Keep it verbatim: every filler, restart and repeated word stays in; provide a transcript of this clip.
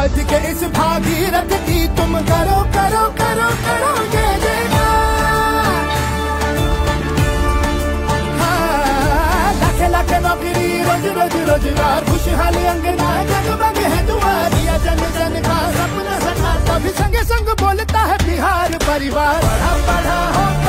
आज के इस भागीरथ की तुम करो करो करो करो ये जयकार। हाँ, लाख लाख नौकरी रोज रोज रोजगार, खुशहाली अंगना जगमग है दुआरिया, जन जन का सपना सदा, तभी संग संग बोलता है बिहार परिवार। पढ़ा पढ़ा हो